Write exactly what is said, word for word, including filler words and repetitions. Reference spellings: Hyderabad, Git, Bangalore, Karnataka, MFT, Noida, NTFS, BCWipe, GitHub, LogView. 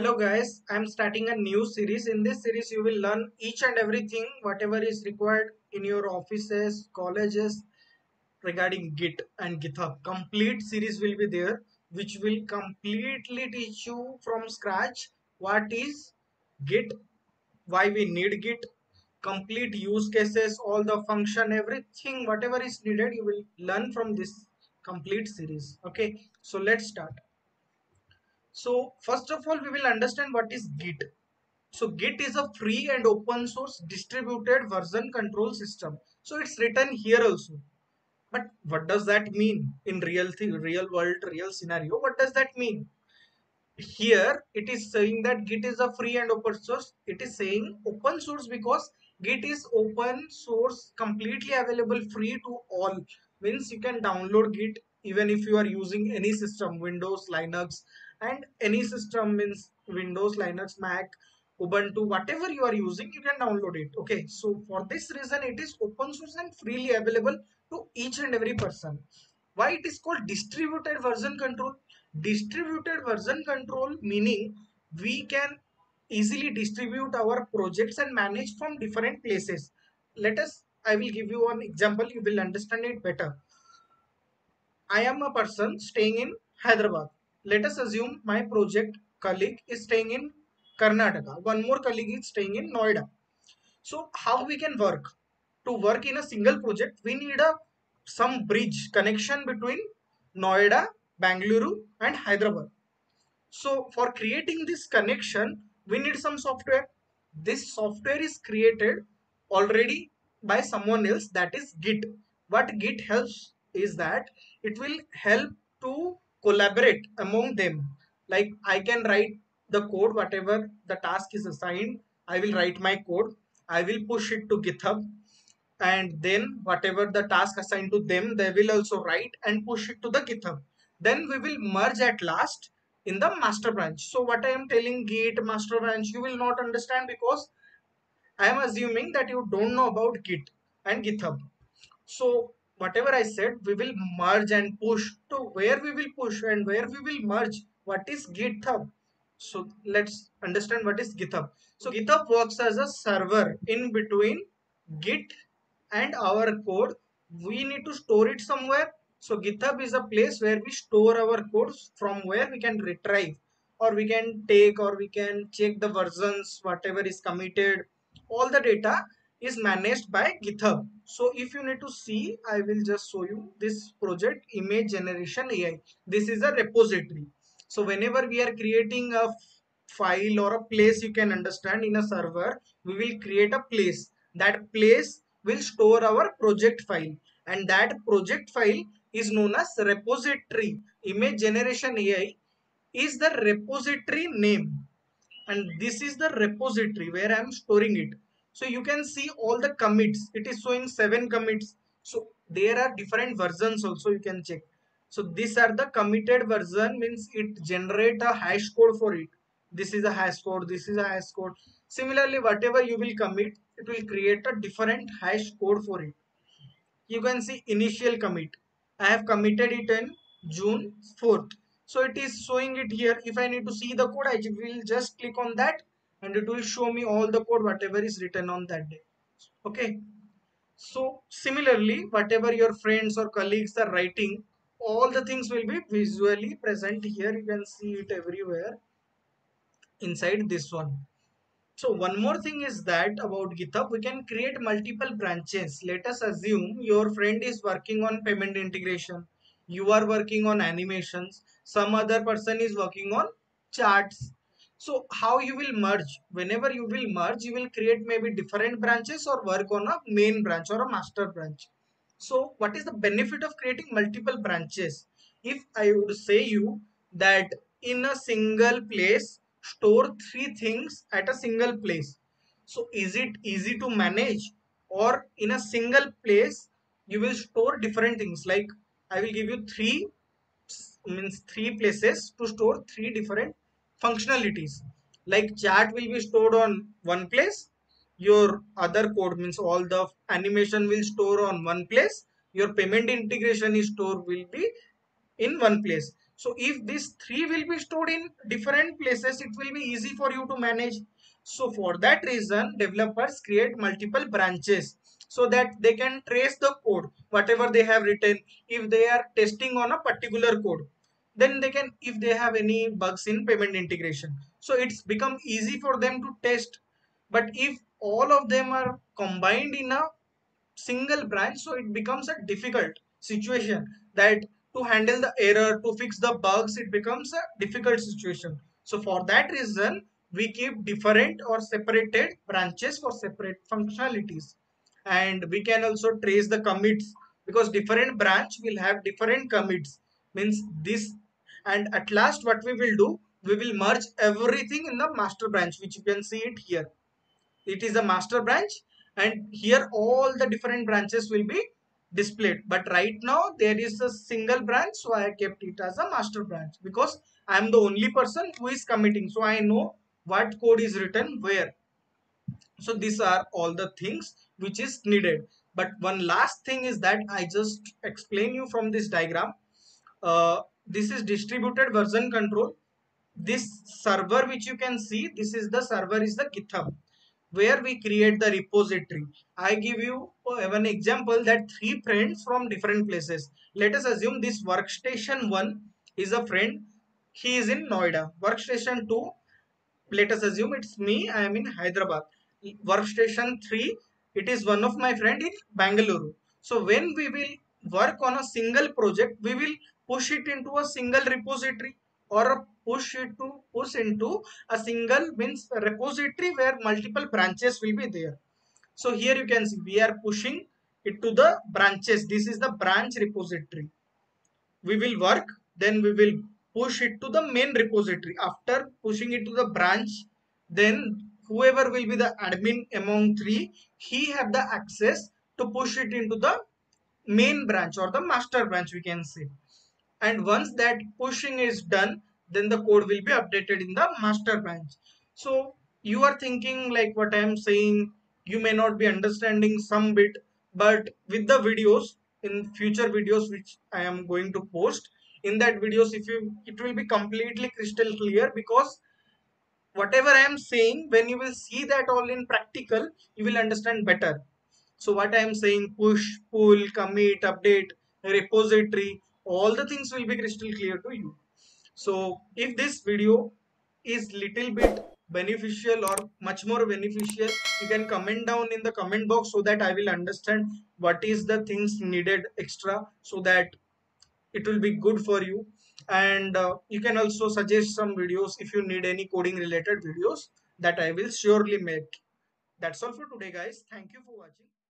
Hello guys, I am starting a new series. In this series you will learn each and everything whatever is required in your offices, colleges regarding Git and GitHub. Complete series will be there which will completely teach you from scratch what is Git, why we need Git, complete use cases, all the function, everything whatever is needed you will learn from this complete series. Okay, so let's start. So first of all we will understand what is Git. So Git is a free and open source distributed version control system. So it's written here also. But what does that mean in real thing, real world, real scenario? What does that mean? Here it is saying that Git is a free and open source. It is saying open source because Git is open source, completely available, free to all. Means you can download Git even if you are using any system, Windows, Linux, and any system means Windows, Linux, Mac, Ubuntu, whatever you are using, you can download it. Okay, so for this reason, it is open source and freely available to each and every person. Why it is called distributed version control? Distributed version control meaning we can easily distribute our projects and manage from different places. Let us, I will give you an example, you will understand it better. I am a person staying in Hyderabad. Let us assume my project colleague is staying in Karnataka. One more colleague is staying in Noida. So how we can work? To work in a single project, we need a some bridge connection between Noida, Bangalore and Hyderabad. So for creating this connection, we need some software. This software is created already by someone else, that is Git. What Git helps is that it will help to collaborate among them. Like I can write the code, whatever the task is assigned, I will write my code, I will push it to GitHub, and then whatever the task assigned to them, they will also write and push it to the GitHub. Then we will merge at last in the master branch. So what I am telling Git, master branch, you will not understand because I am assuming that you don't know about Git and GitHub. So whatever I said, we will merge and push. To where we will push and where we will merge? What is GitHub? So let's understand what is GitHub. So GitHub works as a server in between Git and our code. We need to store it somewhere. So GitHub is a place where we store our codes, from where we can retrieve or we can take or we can check the versions, whatever is committed. All the data is managed by GitHub. So if you need to see, I will just show you this project image generation A I. This is a repository. So whenever we are creating a file or a place, you can understand in a server, we will create a place. That place will store our project file, and that project file is known as repository. Image generation A I is the repository name, and this is the repository where I am storing it. So you can see all the commits. It is showing seven commits. So there are different versions also, you can check. So these are the committed version, means it generate a hash code for it. This is a hash code. This is a hash code. Similarly, whatever you will commit, it will create a different hash code for it. You can see initial commit. I have committed it in June fourth. So it is showing it here. If I need to see the code, I will just click on that, and it will show me all the code whatever is written on that day. Okay. So similarly, whatever your friends or colleagues are writing, all the things will be visually present here. You can see it everywhere inside this one. So one more thing is that about GitHub, we can create multiple branches. Let us assume your friend is working on payment integration. You are working on animations. Some other person is working on charts. So how you will merge? Whenever you will merge, you will create maybe different branches or work on a main branch or a master branch. So what is the benefit of creating multiple branches? If I would say you that in a single place, store three things at a single place. So is it easy to manage? Or in a single place, you will store different things. Like I will give you three, means three places to store three different functionalities. Like chart will be stored on one place, your other code means all the animation will store on one place, your payment integration is stored will be in one place. So if these three will be stored in different places, it will be easy for you to manage. So for that reason, developers create multiple branches so that they can trace the code, whatever they have written. If they are testing on a particular code, then they can, if they have any bugs in payment integration. So it's become easy for them to test. But if all of them are combined in a single branch, so it becomes a difficult situation, that to handle the error, to fix the bugs, it becomes a difficult situation. So for that reason, we keep different or separated branches for separate functionalities. And we can also trace the commits, because different branch will have different commits, means this. And at last, what we will do, we will merge everything in the master branch, which you can see it here. It is a master branch, and here all the different branches will be displayed. But right now there is a single branch, so I kept it as a master branch, because I am the only person who is committing, so I know what code is written where. So these are all the things which is needed. But one last thing is that I just explain you from this diagram. Uh, this is distributed version control. This server which you can see, this is the server is the GitHub, where we create the repository. I give you an example that three friends from different places. Let us assume this workstation one is a friend. He is in Noida. Workstation two, let us assume it's me. I am in Hyderabad. Workstation three, it is one of my friend in Bangalore. So when we will work on a single project, we will push it into a single repository, or push it to push into a single means a repository where multiple branches will be there. So here you can see we are pushing it to the branches. This is the branch repository. We will work, then we will push it to the main repository. After pushing it to the branch, then whoever will be the admin among three, he have the access to push it into the main branch or the master branch, we can say. And once that pushing is done, then the code will be updated in the master branch. So you are thinking like what I am saying, you may not be understanding some bit, but with the videos, in future videos which I am going to post, in that videos if you, it will be completely crystal clear, because whatever I am saying, when you will see that all in practical, you will understand better. So what I am saying, push, pull, commit, update, repository, all the things will be crystal clear to you. So if this video is little bit beneficial or much more beneficial, you can comment down in the comment box, so that I will understand what is the things needed extra, so that it will be good for you. And uh, you can also suggest some videos if you need any coding related videos that I will surely make. That's all for today, guys. Thank you for watching.